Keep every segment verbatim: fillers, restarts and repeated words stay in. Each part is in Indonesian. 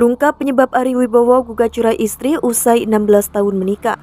Terungkap penyebab Ari Wibowo gugat cerai istri usai enam belas tahun menikah.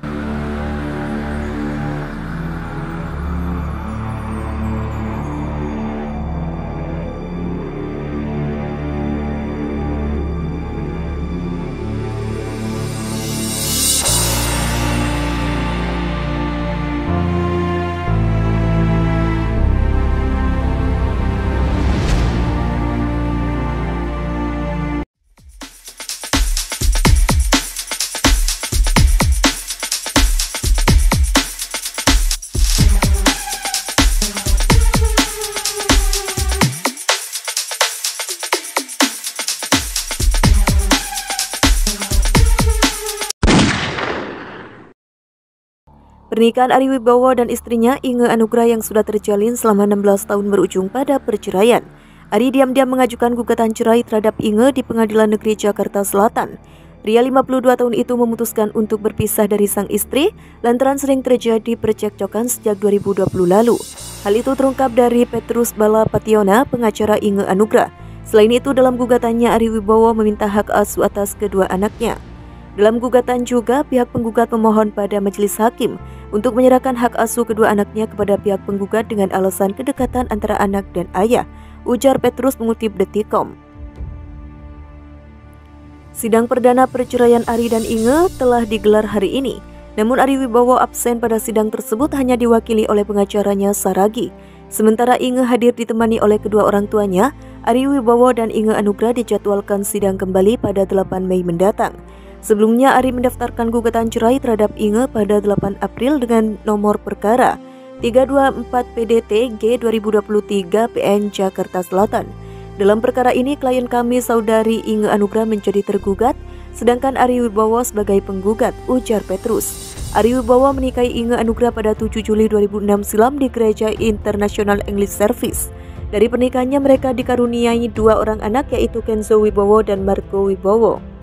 Pernikahan Ari Wibowo dan istrinya Inge Anugrah yang sudah terjalin selama enam belas tahun berujung pada perceraian. Ari diam-diam mengajukan gugatan cerai terhadap Inge di Pengadilan Negeri Jakarta Selatan. Pria lima puluh dua tahun itu memutuskan untuk berpisah dari sang istri lantaran sering terjadi percekcokan sejak dua ribu dua puluh lalu. Hal itu terungkap dari Petrus Bala Pationa, pengacara Inge Anugrah. Selain itu, dalam gugatannya Ari Wibowo meminta hak asuh atas kedua anaknya. Dalam gugatan juga, pihak penggugat memohon pada majelis hakim untuk menyerahkan hak asuh kedua anaknya kepada pihak penggugat dengan alasan kedekatan antara anak dan ayah, ujar Petrus mengutip Detikom. Sidang perdana perceraian Ari dan Inge telah digelar hari ini. Namun Ari Wibowo absen pada sidang tersebut hanya diwakili oleh pengacaranya Saragi. Sementara Inge hadir ditemani oleh kedua orang tuanya, Ari Wibowo dan Inge Anugrah dijadwalkan sidang kembali pada delapan Mei mendatang. Sebelumnya, Ari mendaftarkan gugatan cerai terhadap Inge pada delapan April dengan nomor perkara tiga dua empat P D T G dua ribu dua puluh tiga P N Jakarta Selatan. Dalam perkara ini, klien kami saudari Inge Anugrah menjadi tergugat, sedangkan Ari Wibowo sebagai penggugat, ujar Petrus. Ari Wibowo menikahi Inge Anugrah pada tujuh Juli dua ribu enam silam di Gereja International English Service. Dari pernikahannya, mereka dikaruniai dua orang anak, yaitu Kenzo Wibowo dan Marco Wibowo.